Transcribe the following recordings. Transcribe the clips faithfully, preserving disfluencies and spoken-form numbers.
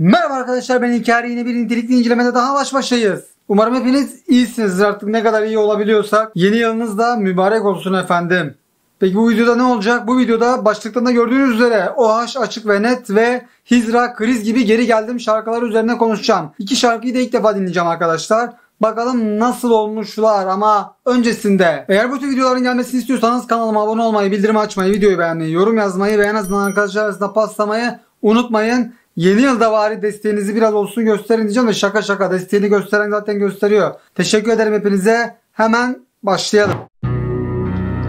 Merhaba arkadaşlar, ben İlker. Yine bir nitelikli incelemede daha baş başayız. Umarım hepiniz iyisinizdir, artık ne kadar iyi olabiliyorsak. Yeni yılınız da mübarek olsun efendim. Peki bu videoda ne olacak? Bu videoda başlıklarında gördüğünüz üzere Ohash, Açık ve Net ve Hidra, Kriz gibi geri geldim şarkıları üzerine konuşacağım. İki şarkıyı da ilk defa dinleyeceğim arkadaşlar. Bakalım nasıl olmuşlar, ama öncesinde eğer bu tür videoların gelmesini istiyorsanız kanalıma abone olmayı, bildirim açmayı, videoyu beğenmeyi, yorum yazmayı ve en azından arkadaşlar arasında paslamayı unutmayın. Yeni yılda bari desteğinizi biraz olsun gösterin diyeceğim ve şaka şaka desteğini gösteren zaten gösteriyor. Teşekkür ederim hepinize. Hemen başlayalım.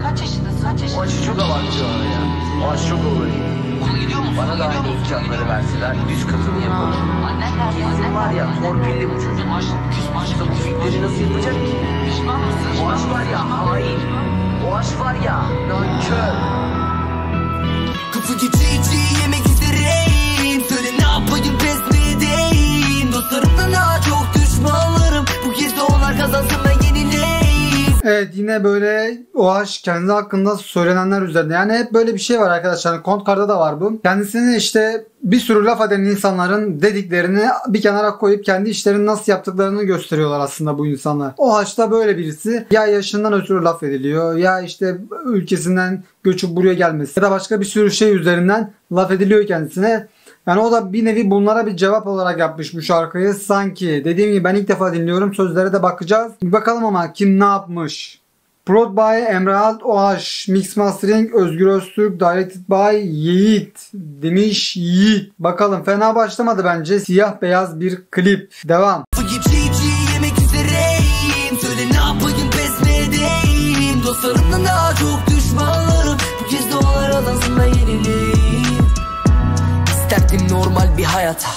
Kaç yaşındasın? Kaç yaşındasın? O aşı çok abartı ya. O aşı çok olur. Okul gidiyor musun? Bana da aynı imkanları verseler düz katını yapalım. Annen kesin var ya, torpilli bu çocuğun aşı. Küs aşıda bu fikleri nasıl yapacak ki? Pişman mısın? O aşı var ya hain. O aşı var ya nankör. Kapı gece içi yemek üzere. Söyle ne yapayım, pes mi edeyim? Dostlarımdan daha çok düşmanlarım. Bu kez de onlar kazansın, ben yenileyim. Evet, yine böyle Ohash kendi hakkında söylenenler üzerine. Yani hep böyle bir şey var arkadaşlar. Kontkar'da da var bu. Kendisini işte bir sürü laf eden insanların dediklerini bir kenara koyup kendi işlerini nasıl yaptıklarını gösteriyorlar aslında bu insanlar. Ohash da böyle birisi. Ya yaşından ötürü laf ediliyor, ya işte ülkesinden göçüp buraya gelmesi, ya da başka bir sürü şey üzerinden laf ediliyor kendisine. Yani o da bir nevi bunlara bir cevap olarak yapmış bu şarkıyı sanki. Dediğim gibi ben ilk defa dinliyorum. Sözlere de bakacağız. Bir bakalım ama kim ne yapmış. Prod by Emrah, Ohash. Mix Mastering Özgür Öztürk. Directed by Yiğit. Demiş Yiğit. Bakalım, fena başlamadı bence. Siyah beyaz bir klip. Devam. Dostlarımdan daha çok düşmanlarım. Bu kez de onlara lazım, ben yenileyim. İsterdim normal bir hayata,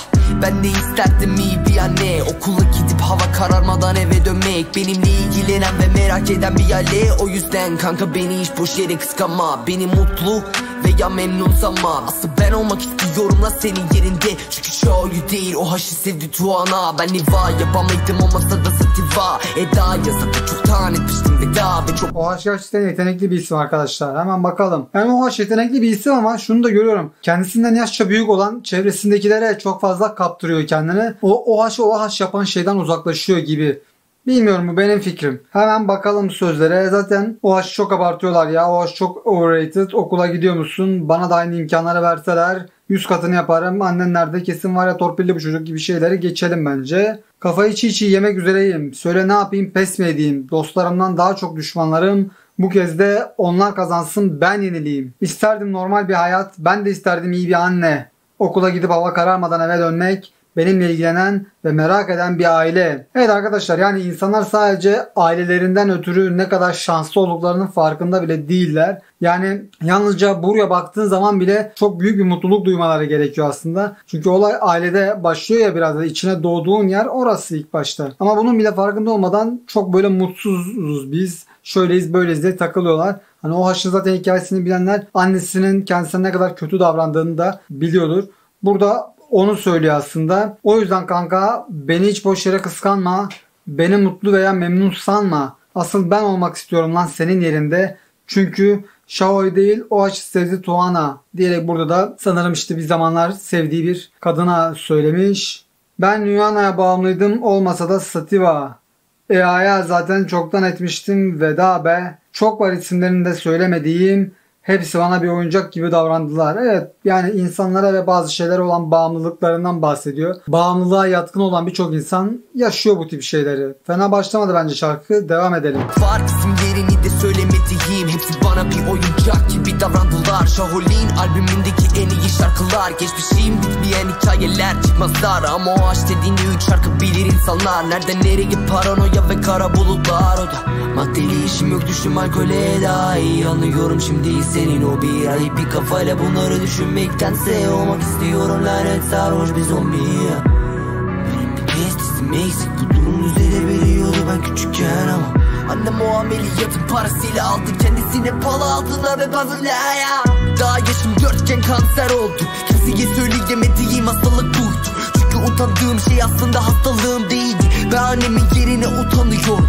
ben de isterdim iyi bir anne. Okula gidip hava kararmadan eve dönmek, benimle ilgilenen ve merak eden bir aile. O yüzden kanka beni hiç boş yere kıskanma, beni mutlu veya memnun sanma. Asıl ben olmak istiyorum la senin yerinde. Çünkü Şaholi değil Ohashi sevdi Tuana. Ben Niva yapamaydım o masada sativa. Eda yazadı çoktan etmiştim veda. Çok... Ohash gerçekten yetenekli bir isim arkadaşlar, hemen bakalım. Yani Ohash yetenekli bir isim ama şunu da görüyorum. Kendisinden yaşça büyük olan çevresindekilere çok fazla kaptırıyor kendini. O Ohash Ohash yapan şeyden uzaklaşıyor gibi. Bilmiyorum, bu benim fikrim. Hemen bakalım sözlere. Zaten Ohash çok abartıyorlar ya. Ohash çok overrated. Okula gidiyor musun? Bana da aynı imkanları verseler yüz katını yaparım. Annen nerede? Kesin var ya torpilli bu çocuk gibi şeyleri geçelim bence. Kafayı çiğ çiğ yemek üzereyim. Söyle ne yapayım, pes mi edeyim? Dostlarımdan daha çok düşmanlarım. Bu kez de onlar kazansın, ben yenileyim. İsterdim normal bir hayat. Ben de isterdim iyi bir anne. Okula gidip hava kararmadan eve dönmek. Benimle ilgilenen ve merak eden bir aile. Evet arkadaşlar, yani insanlar sadece ailelerinden ötürü ne kadar şanslı olduklarının farkında bile değiller. Yani yalnızca buraya baktığın zaman bile çok büyük bir mutluluk duymaları gerekiyor aslında. Çünkü olay ailede başlıyor ya, biraz da içine doğduğun yer orası ilk başta. Ama bunun bile farkında olmadan çok böyle mutsuzuz biz. Şöyleyiz böyleyiz diye takılıyorlar. Hani Ohash'ın zaten hikayesini bilenler annesinin kendisine ne kadar kötü davrandığını da biliyordur. Burada onu söylüyor aslında. O yüzden kanka beni hiç boş yere kıskanma. Beni mutlu veya memnun sanma. Asıl ben olmak istiyorum lan senin yerinde. Çünkü Şaholi değil Ohashi sevdi Tuana diyerek burada da sanırım işte bir zamanlar sevdiği bir kadına söylemiş. Ben Yuana'ya bağımlıydım olmasa da Sativa. E A'ya zaten çoktan etmiştim veda be. Çok var isimlerini de söylemediğim. Hepsi bana bir oyuncak gibi davrandılar. Evet, yani insanlara ve bazı şeylere olan bağımlılıklarından bahsediyor. Bağımlılığa yatkın olan birçok insan yaşıyor bu tip şeyleri. Fena başlamadı bence şarkı. Devam edelim. Var isimlerini de söylemediğim. Hepsi bana bir oyuncak gibi davrandılar. Şaholi'nin albümündeki en iyi şarkılar. Geçmişim bitmeyen hikayeler çıkmazlar. Ama o aşk dediğini üç şarkı bilir insanlar. Nereden nereye paranoya ve kara bulutlar. O da maddeli işim yok, düşüm alkole dahi. Anlıyorum şimdi ise senin o bir ayıp bir kafayla bunları düşünmektense olmak istiyorum lanet sarhoş bir zombi. Benim bir pestim eksik, bu durum düzelebiliyordu ben küçükken ama annem o ameliyatın parasıyla aldı kendisine pala altına ve bazılaya. Daha yaşım dörtken kanser oldu, kimseye söyleyemediğim hastalık buydu. Çünkü utandığım şey aslında hastalığım değildi. Ben annemin yerine utanıyordum.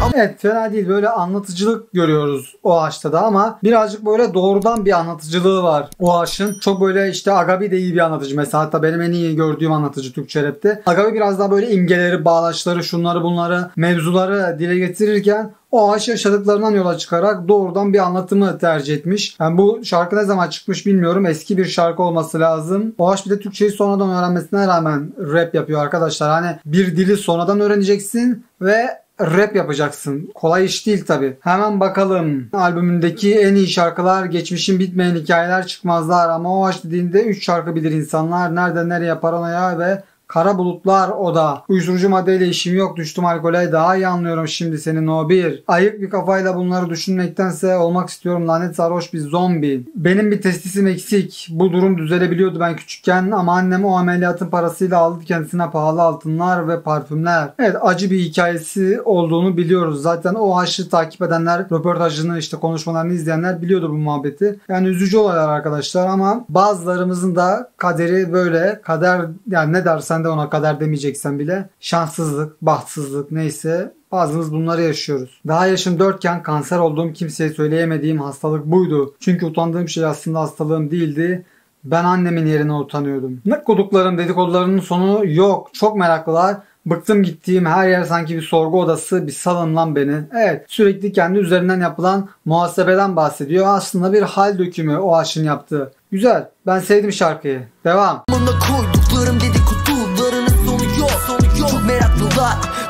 Ama evet, fena değil, böyle anlatıcılık görüyoruz Ohaş'ta da ama birazcık böyle doğrudan bir anlatıcılığı var Ohaş'ın. Çok böyle işte Agabi de iyi bir anlatıcı mesela, hatta benim en iyi gördüğüm anlatıcı Türkçe rapte. Agabi biraz daha böyle imgeleri, bağlaçları, şunları bunları, mevzuları dile getirirken Ohaş yaşadıklarından yola çıkarak doğrudan bir anlatımı tercih etmiş. Yani bu şarkı ne zaman çıkmış bilmiyorum. Eski bir şarkı olması lazım. Ohaş bir de Türkçeyi sonradan öğrenmesine rağmen rap yapıyor arkadaşlar. Hani bir dili sonradan öğreneceksin ve rap yapacaksın. Kolay iş değil tabi. Hemen bakalım. Albümündeki en iyi şarkılar, geçmişin bitmeyen hikayeler, çıkmazlar ama Ohaş dediğinde üç şarkı bilir insanlar. Nereden nereye, paranoya ve kara bulutlar o da. Uyuşturucu maddeyle işim yok, düştüm alkole, daha iyi anlıyorum şimdi senin o bir. Ayık bir kafayla bunları düşünmektense olmak istiyorum lanet sarhoş bir zombi. Benim bir testisim eksik. Bu durum düzelebiliyordu ben küçükken ama annem o ameliyatın parasıyla aldı kendisine pahalı altınlar ve parfümler. Evet, acı bir hikayesi olduğunu biliyoruz. Zaten Ohaş'ı takip edenler, röportajını işte konuşmalarını izleyenler biliyordu bu muhabbeti. Yani üzücü olaylar arkadaşlar ama bazılarımızın da kaderi böyle, kader yani ne dersen de ona kadar demeyeceksen bile şanssızlık, bahtsızlık neyse bazımız bunları yaşıyoruz. Daha yaşım dörtken kanser olduğum kimseye söyleyemediğim hastalık buydu. Çünkü utandığım şey aslında hastalığım değildi. Ben annemin yerine utanıyordum. Ne koduklarım, dedikodularının sonu yok. Çok meraklılar. Bıktım gittiğim her yer sanki bir sorgu odası, bir salın lan beni. Evet, sürekli kendi üzerinden yapılan muhasebeden bahsediyor. Aslında bir hal dökümü Ohaş'ın yaptığı. Güzel, ben sevdim şarkıyı. Devam.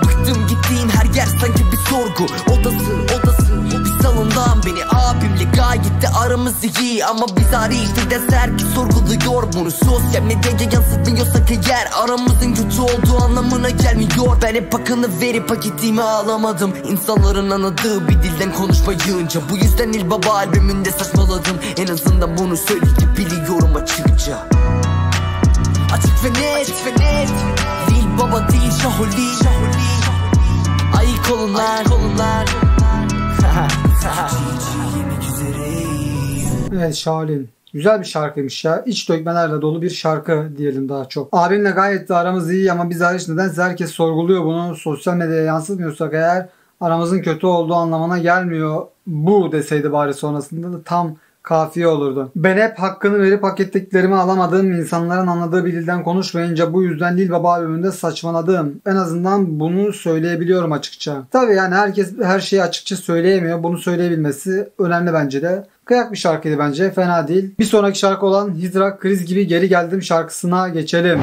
Bıktım gittiğim her yer sanki bir sorgu odası, odası bir salondan beni abimle gayet de aramız iyi ama biz arayıştık deser ki sorguluyor bunu sosyal medyaya yansıtmıyorsak eğer aramızın kötü olduğu anlamına gelmiyor. Ben hep hakkını verip hak ettiğimi ağlamadım, İnsanların anladığı bir dilden konuşmayınca. Bu yüzden Lil Baba albümünde saçmaladım, en azından bunu söyleyip biliyorum açıkça. Açık ve net, açık ve net. Baba değil Şaholi, ayık olunlar. Evet, Şaholi'nin güzel bir şarkıymış ya. İç dökmelerle dolu bir şarkı diyelim daha çok. Abimle gayet de aramız iyi ama biz hariç nedense herkes sorguluyor bunu. Sosyal medyaya yansıtmıyorsak eğer aramızın kötü olduğu anlamına gelmiyor bu deseydi bari, sonrasında da tam kafiye olurdu. Ben hep hakkını verip hak ettiklerimi alamadığım, insanların anladığı bir dilden konuşmayınca bu yüzden Lil Baba albümünde saçmaladım. En azından bunu söyleyebiliyorum açıkça. Tabii yani herkes her şeyi açıkça söyleyemiyor. Bunu söyleyebilmesi önemli bence de. Kıyak bir şarkıydı bence. Fena değil. Bir sonraki şarkı olan Hidra Kriz Gibi Geri Geldim şarkısına geçelim.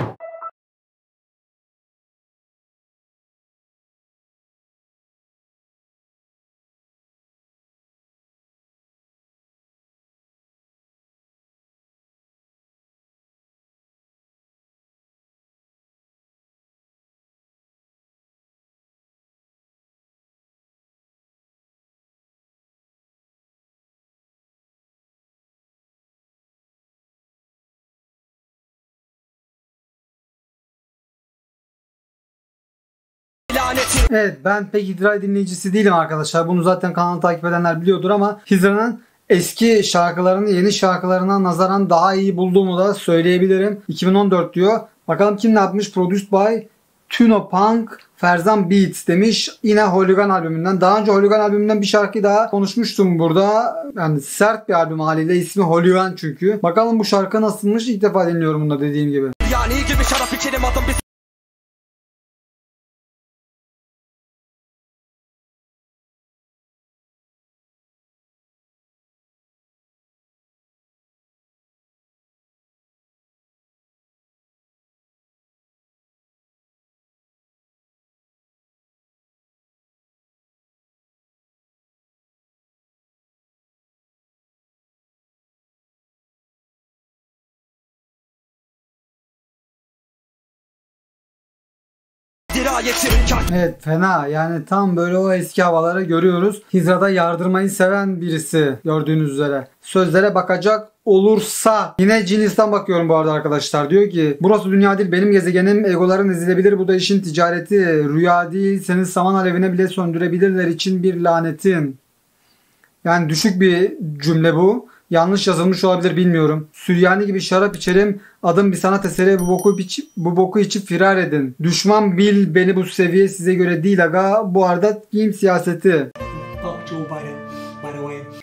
Evet, ben pek Hidra dinleyicisi değilim arkadaşlar. Bunu zaten kanalı takip edenler biliyordur ama Hidra'nın eski şarkılarını yeni şarkılarına nazaran daha iyi bulduğumu da söyleyebilirim. iki bin on dört diyor. Bakalım kim ne yapmış? Produced by Tuno Punk, Ferzan Beats demiş. Yine Holigan albümünden. Daha önce Holigan albümünden bir şarkı daha konuşmuştum burada. Yani sert bir albüm haliyle. İsmi Holigan çünkü. Bakalım bu şarkı nasılmış? İlk defa dinliyorum bunu da, dediğim gibi. Yani iyi gibi şarap içelim adım biz. Evet, fena yani, tam böyle o eski havaları görüyoruz. Hidra'da yardırmayı seven birisi gördüğünüz üzere. Sözlere bakacak olursa yine Cinis'ten bakıyorum bu arada arkadaşlar. Diyor ki burası dünya değil benim gezegenim, egoların ezilebilir, bu da işin ticareti. Rüya değil, seni saman alevine bile söndürebilirler için bir lanetin. Yani düşük bir cümle bu. Yanlış yazılmış olabilir, bilmiyorum. Süryani gibi şarap içerim. Adım bir sanat eseri. Bu boku içip, bu boku içip firar edin. Düşman bil beni, bu seviye size göre değil aga. Bu arada kim siyaseti?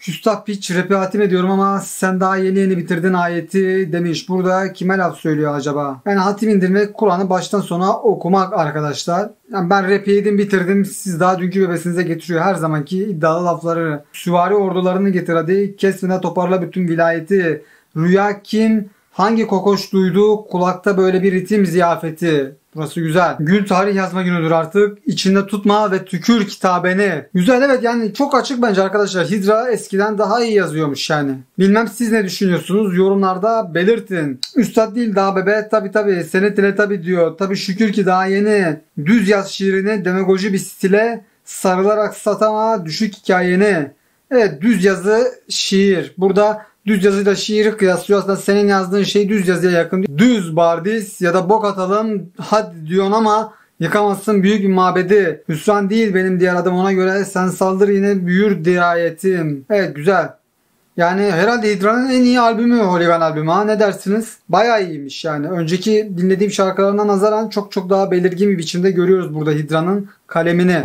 Küstah piç rap'i hatim ediyorum ama sen daha yeni yeni bitirdin ayeti demiş. Burada kime laf söylüyor acaba? Yani hatim indirmek, Kur'an'ı baştan sona okumak arkadaşlar. Yani ben rap'i yedim bitirdim, siz daha dünkü bebesinize getiriyor her zamanki iddialı lafları. Süvari ordularını getir hadi, kesmine toparla bütün vilayeti. Rüya kim? Hangi kokoş duydu kulakta böyle bir ritim ziyafeti? Burası güzel. Gül tarih yazma günüdür artık. İçinde tutma ve tükür kitabeni. Güzel, evet, yani çok açık bence arkadaşlar. Hidra eskiden daha iyi yazıyormuş yani. Bilmem siz ne düşünüyorsunuz? Yorumlarda belirtin. Üstad değil daha bebe. Tabi tabi. Senetine tabi diyor. Tabi şükür ki daha yeni. Düz yaz şiirini demagoji bir stile sarılarak satama düşük hikayeni. Evet, düz yazı şiir. Burada düz yazıyla şiiri kıyaslıyor. Aslında senin yazdığın şey düz yazıya yakın. Düz bardis ya da bok atalım hadi diyorsun ama yıkamazsın büyük bir mabedi. Hüsran değil benim diğer adım ona göre. Sen saldır yine büyür dirayetim. Evet, güzel. Yani herhalde Hidra'nın en iyi albümü Holigan albümü, ha ne dersiniz? Bayağı iyiymiş yani. Önceki dinlediğim şarkılarına nazaran çok çok daha belirgin bir biçimde görüyoruz burada Hidra'nın kalemini.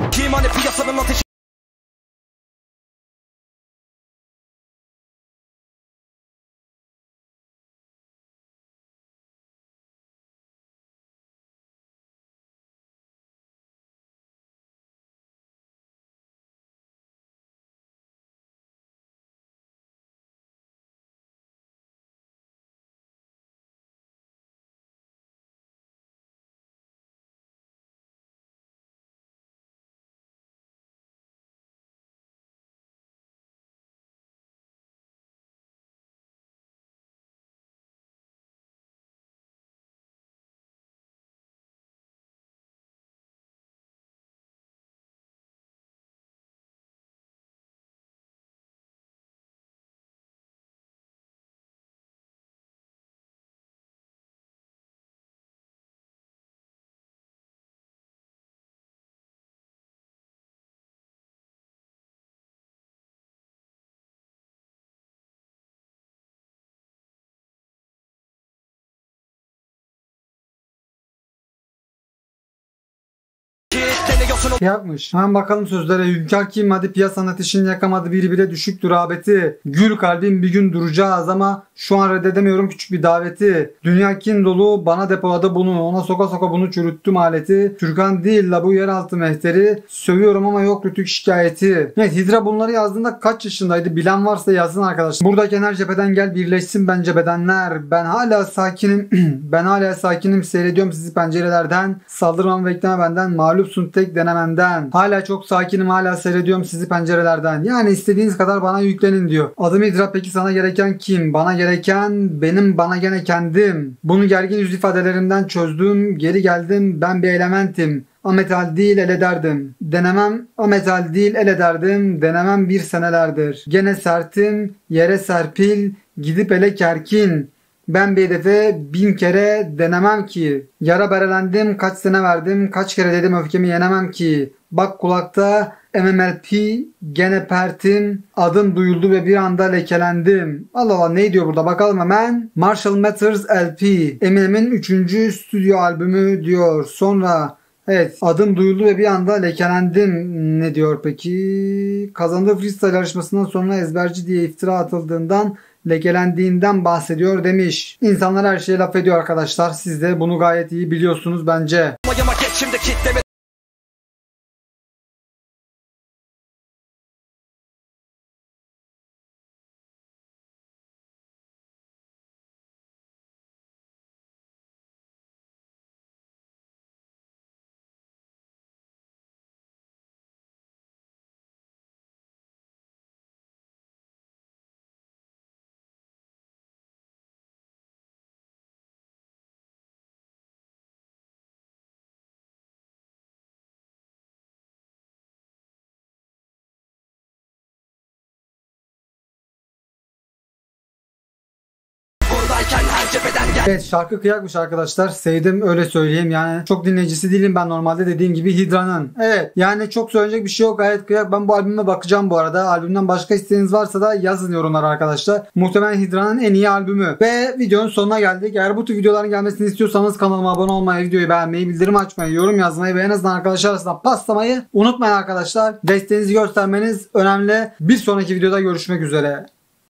Yapmış. Hemen bakalım sözlere. Hünkar kim? Hadi piyasanın ateşini yakamadı. Biri bile düşüktü rağbeti. Gül kalbim bir gün duracağız ama şu an reddedemiyorum küçük bir daveti. Dünya kin dolu bana depoladı bunu. Ona soka soka bunu çürüttüm aleti. Türkan değil la bu yeraltı mehteri. Sövüyorum ama yok rütük şikayeti. Evet, Hidra bunları yazdığında kaç yaşındaydı? Bilen varsa yazsın arkadaşlar. Buradaki her cepheden gel birleşsin bence bedenler. Ben hala sakinim. ben hala sakinim. Seyrediyorum sizi pencerelerden. Saldırmam bekleme benden. Mağlupsun tek denemenden. Hala çok sakinim, hala seyrediyorum sizi pencerelerden. Yani istediğiniz kadar bana yüklenin diyor. Adım Hidra, peki sana gereken kim? Bana gereken benim, bana gene kendim. Bunu gergin yüz ifadelerimden çözdüm. Geri geldim, ben bir elementim. Ametal değil el ederdim. Denemem ametal değil el ederdim. Denemem bir senelerdir. Gene sertim, yere serpil. Gidip ele kerkin. Ben bir hedefe bin kere denemem ki. Yara berelendim, kaç sene verdim, kaç kere dedim öfkemi yenemem ki. Bak kulakta M M L P gene pertim, adım duyuldu ve bir anda lekelendim. Allah Allah, ne diyor burada bakalım hemen. Marshall Mathers L P, Eminem'in üçüncü stüdyo albümü diyor. Sonra evet, adım duyuldu ve bir anda lekelendim. Ne diyor peki? Kazandığı freestyle yarışmasından sonra ezberci diye iftira atıldığından, lekelendiğinden bahsediyor demiş. İnsanlar her şeye laf ediyor arkadaşlar. Siz de bunu gayet iyi biliyorsunuz bence. Evet, şarkı kıyakmış arkadaşlar. Sevdim, öyle söyleyeyim. Yani çok dinleyicisi değilim ben normalde, dediğim gibi Hidra'nın. Evet, yani çok söyleyecek bir şey yok. Gayet kıyak. Ben bu albüme bakacağım bu arada. Albümden başka isteğiniz varsa da yazın yorumlara arkadaşlar. Muhtemelen Hidra'nın en iyi albümü. Ve videonun sonuna geldik. Eğer bu tür videoların gelmesini istiyorsanız kanalıma abone olmayı, videoyu beğenmeyi, bildirim açmayı, yorum yazmayı ve en azından arkadaşlar arasında paslamayı unutmayın arkadaşlar. Desteğinizi göstermeniz önemli. Bir sonraki videoda görüşmek üzere.